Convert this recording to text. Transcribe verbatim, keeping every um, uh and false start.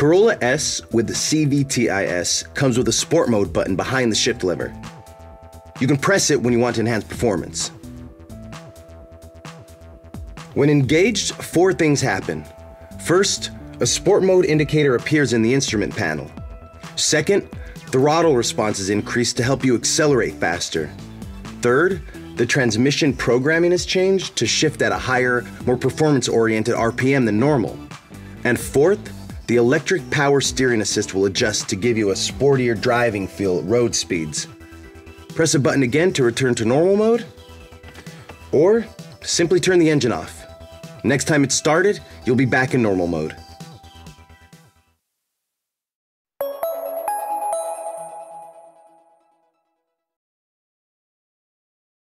Corolla S with the C V T I S comes with a sport mode button behind the shift lever. You can press it when you want to enhance performance. When engaged, four things happen. First, a sport mode indicator appears in the instrument panel. Second, throttle response is increased to help you accelerate faster. Third, the transmission programming is changed to shift at a higher, more performance-oriented R P M than normal. And fourth, the electric power steering assist will adjust to give you a sportier driving feel at road speeds. Press a button again to return to normal mode, or simply turn the engine off. Next time it's started, you'll be back in normal mode.